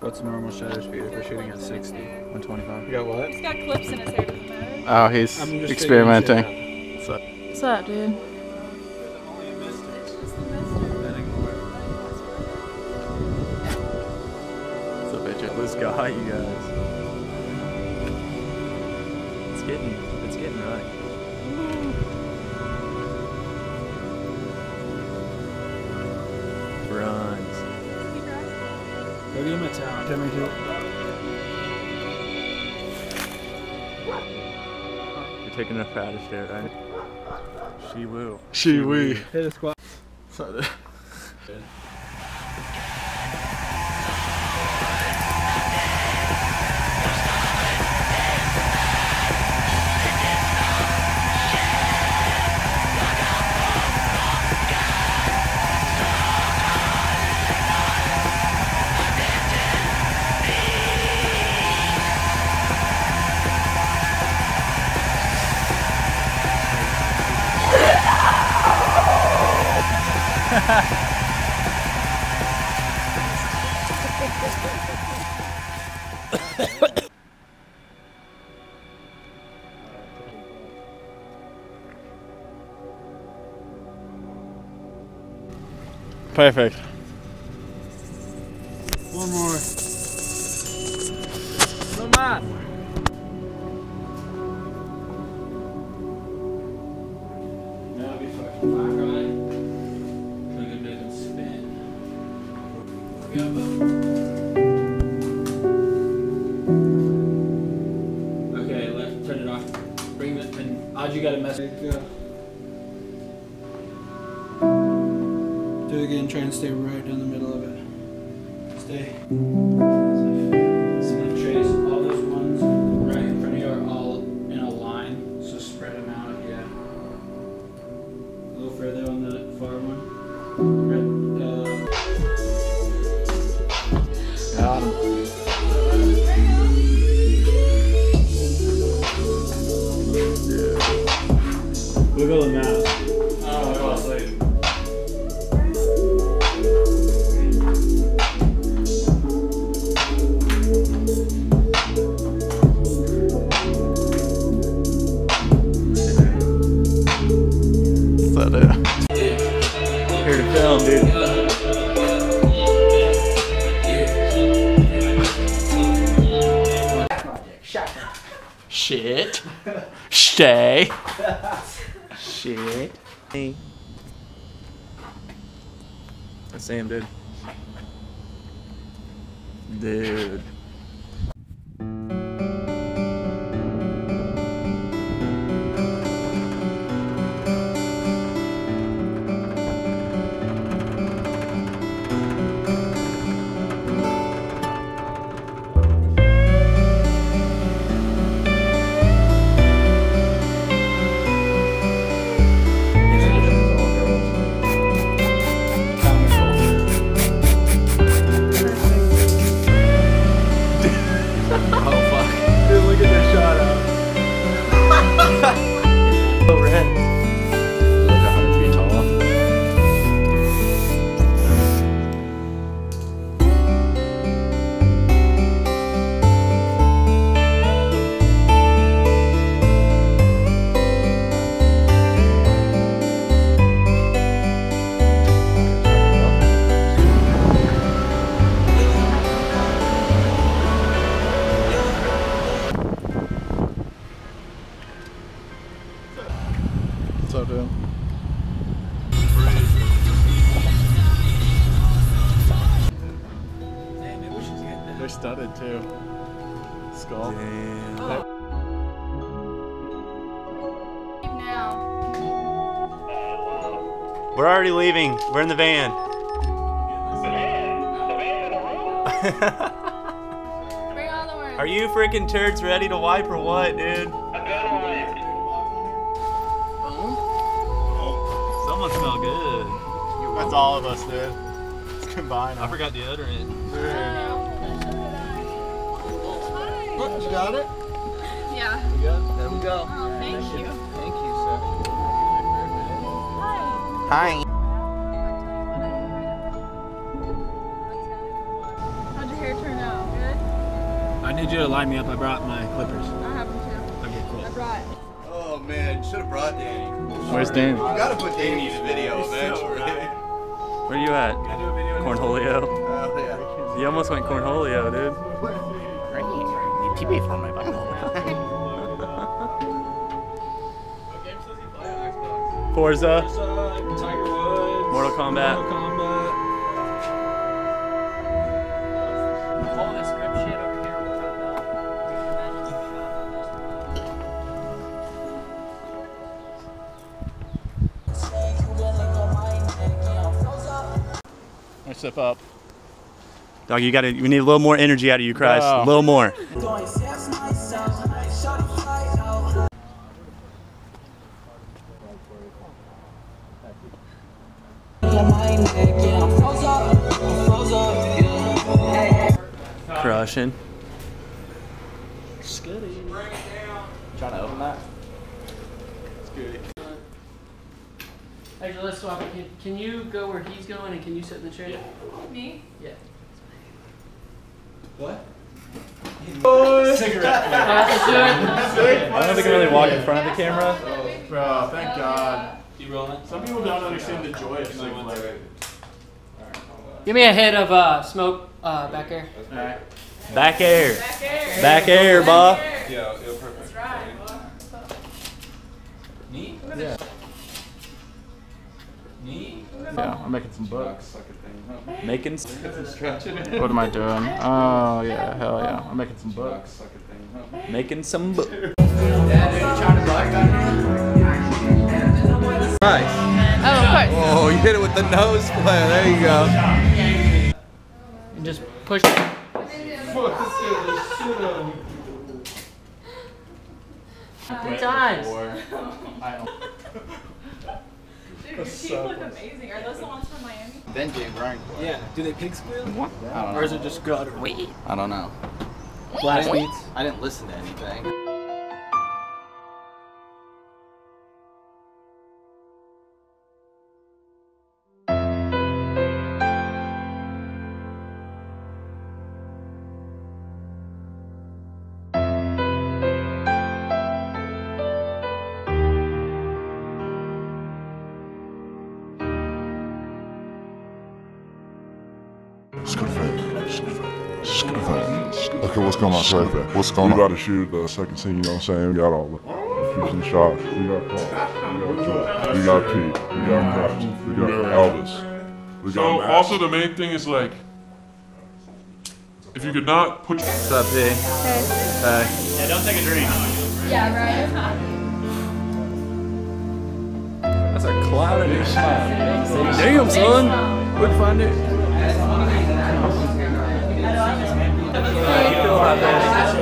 What's normal shutter speed if we're shooting at 60? 125. You got what? He's got clips in his hair, doesn't matter. Oh, he's experimenting. What's up? What's up, dude? What's up, bitch? Let's go, hi, you guys. It's getting right. Go give him a towel. Give me two. You're taking enough out of shit, right? She will. She wee. Hit a squat. It's not that. Perfect. One more. Come on. That'll be fucking black, right? Look at that and spin. Okay, left, turn it off. Bring it and Aj, you gotta mess it up. Do it again, try and stay right in the middle of it. Stay. So then trace all those ones right in front of you are all in a line, so spread them out, yeah. A little further on the far one. Got him. Look at the map. Shit. Stay. Shit. Hey. That's Sam, dude. Dude. They're studded too. Skull. Damn. Oh. We're already leaving. We're in the van. Bring all the words. Are you freaking turds ready to wipe or what, dude? I gotta wipe. Oh. Someone smell good. That's all of us, dude. It's combined. I forgot deodorant. Dude. You got it? Yeah. There we go. Oh, thank you. Thank you, sir. Hi. How'd your hair turn out? I need you to line me up. I brought my clippers. I have them too. Okay, cool. I brought. Oh man, should have brought Danny. Where's Danny? You gotta put Danny in the video eventually. Where are you at? Cornholio. Oh yeah. You almost went Cornholio, dude. Right. You TP for my button. Forza. Tiger Woods. Mortal Kombat. Mortal Kombat. Stuff up. Dog, you gotta, we need a little more energy out of you, Christ. No. A little more. Crushing. Trying to open that? It's good. Actually, let's swap it. Can you go where he's going and can you sit in the chair? Yeah. Me? Yeah. What? Oh, cigarette. I don't think I really walk in front of the camera. Oh, bro, thank God. Keep rolling. Some people don't understand the joy of someone like it. Give me a hit of smoke back air. All right. Back air. Back air. Back air, Bob. Yeah, it'll perfect. That's right. Neat? Yeah. Yeah, I'm making some bucks. Making some? What am I doing? Oh, yeah, hell yeah. I'm making some bucks. Making some bucks. Nice. Oh, of course. Oh, you hit it with the nose flare. There you go. And just push it. Three times. I don't. Your teeth look amazing. Are those the ones from Miami? Benji and Brian. Yeah. Do they pig squeal? What? I don't know. Or is it just gutter? Wait. I don't know. Blast beats? I didn't listen to anything. Okay, what's going on, Craig? What's going on? We about to shoot the second scene, you know what I'm saying? We got all the fusion shots. We got Paul. We got Joe. We got Pete. We got Max. We got Elvis. We got so, Max. Also, the main thing is like, if you could not put. What's up, P? Hey. Hey. Yeah, don't take a drink. Yeah, right? That's a cloud of new shit. Damn, son. We'll find it.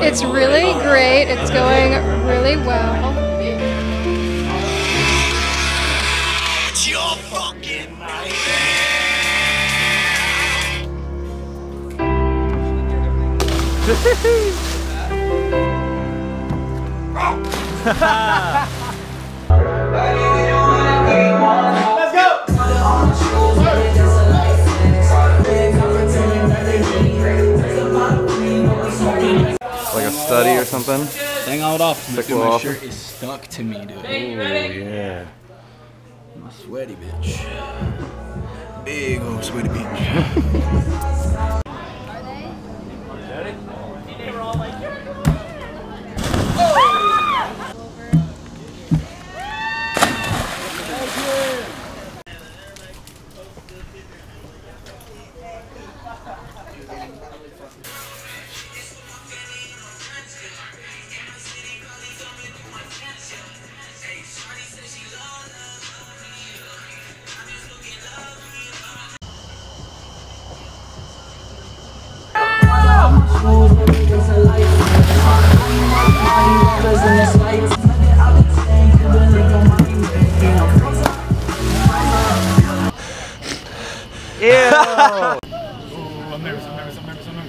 It's really great. It's going really well. It's your fucking Let's go. Study or something? Hang all it off. My shirt is stuck to me, dude. Ooh, yeah. My sweaty bitch. Big old sweaty bitch. Are they? They were all like,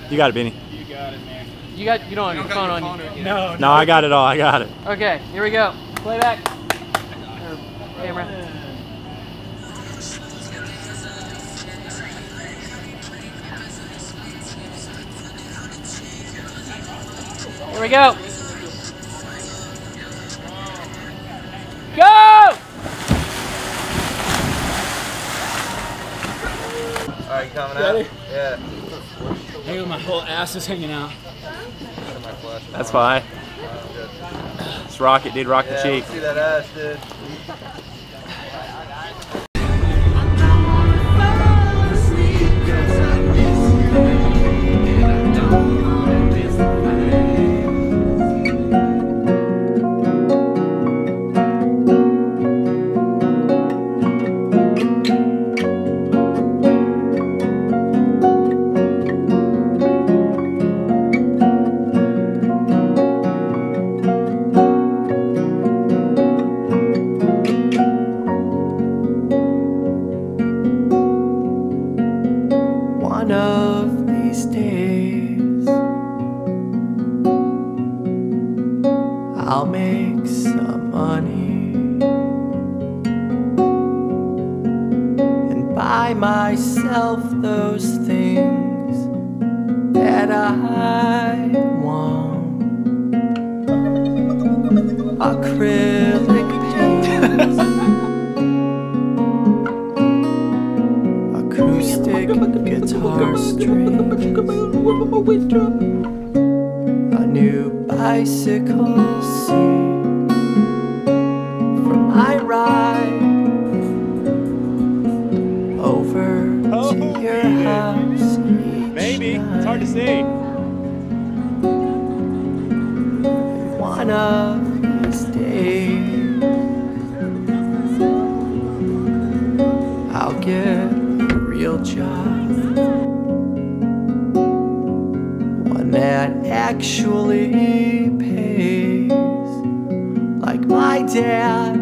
you got it, Benny. You got it, man. You got. You don't have your phone on you. No. No, I got it all. I got it. Okay, here we go. Playback. Camera. Here we go. Go! All right, coming out. Yeah. Dude, my whole ass is hanging out. That's fine. Let's rock it, dude. Rock the cheek. See that ass, dude. I'll make some money and buy myself those things that I want. Acrylic paints, acoustic guitar strings, new bicycle seat for my ride over to your house. Maybe it's hard to see. One of these days, I'll get a real job. That actually pays, like my dad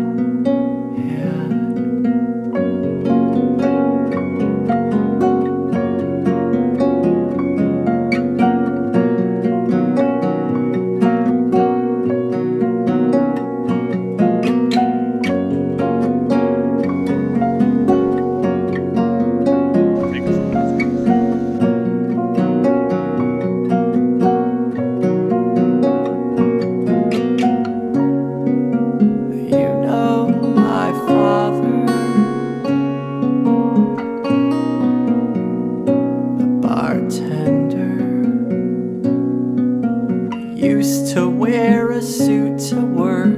used to wear a suit to work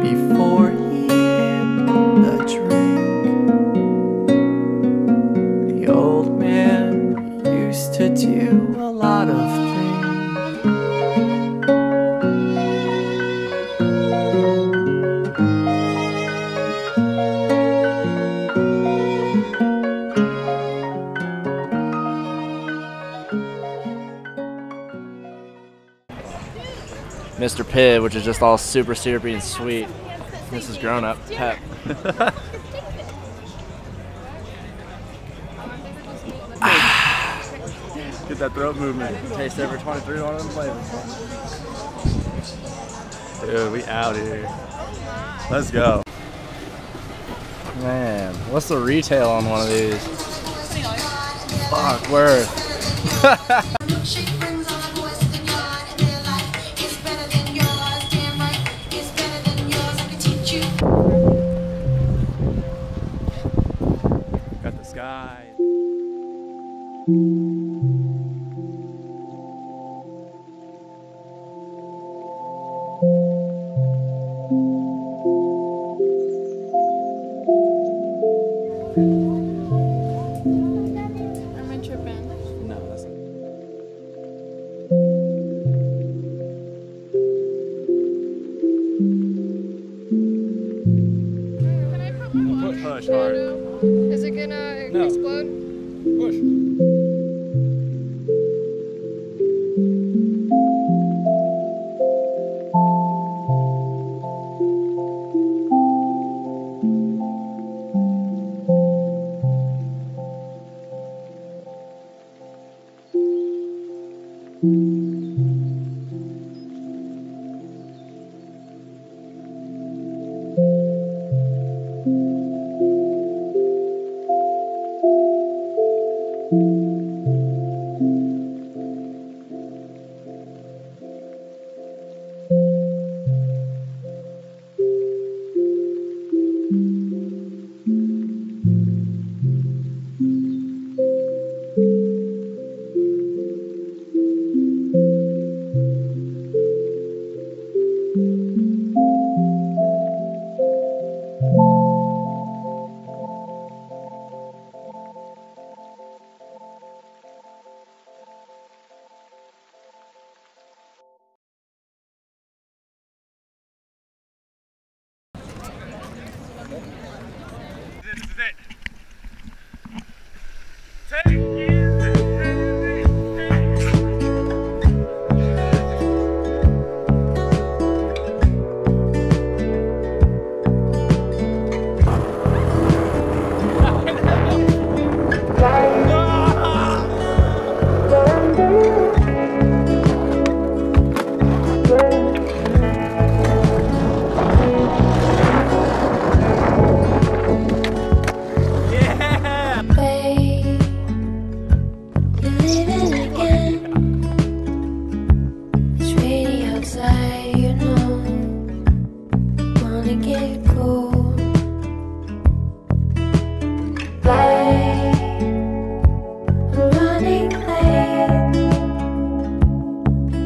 before he hit the drink. The old man used to do a lot of Mr. Pibb, which is just all super syrupy and sweet. This is grown-up pep. Get that throat movement. Taste every 23 on them flavors. Dude, we out here. Let's go. Man, what's the retail on one of these? Fuck, worth.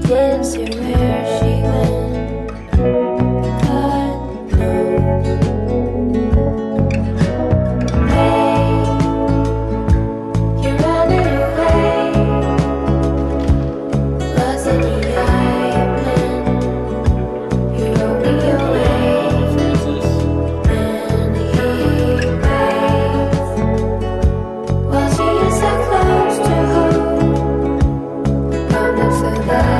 gives you where she went. God knows. Hey, you're running away. Lost in the island. You're opening your way. And he waits. While she is so close to home. I'm not so glad.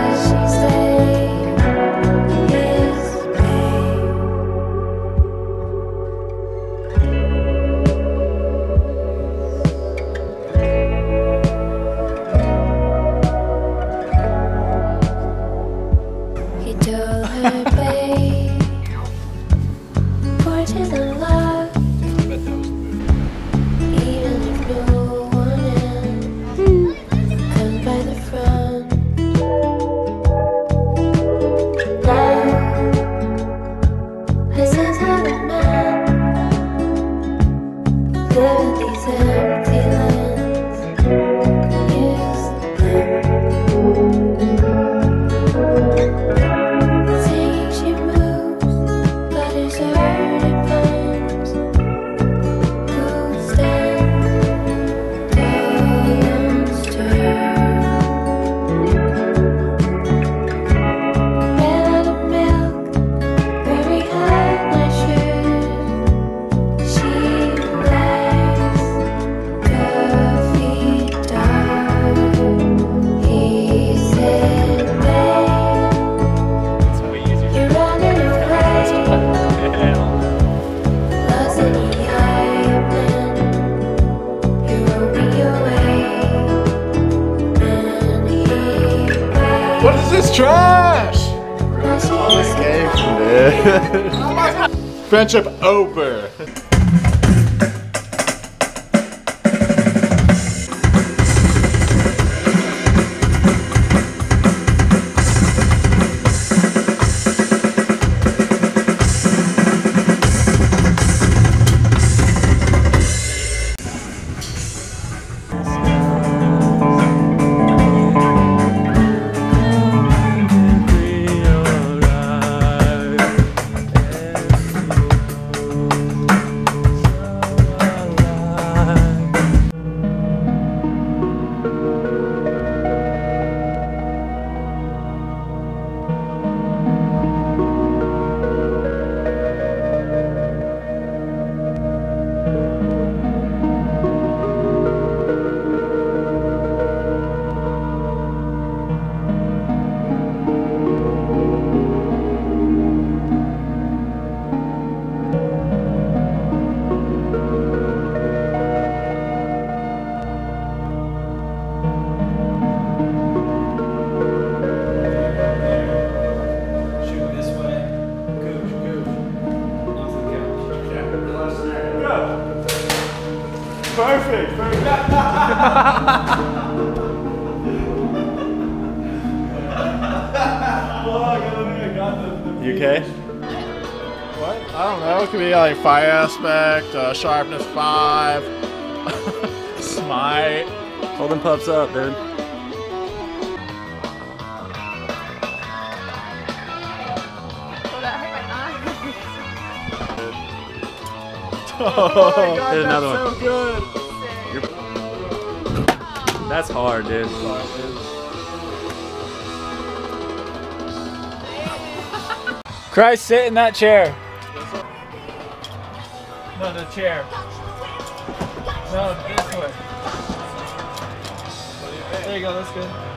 Friendship over. Fire aspect, sharpness 5, smite. Hold them pups up, dude. Oh, that hurt my eyes. Oh my God, that's another one. So good. You're... That's hard, dude. Christ, sit in that chair. No, the chair. No, this way. There you go, that's good.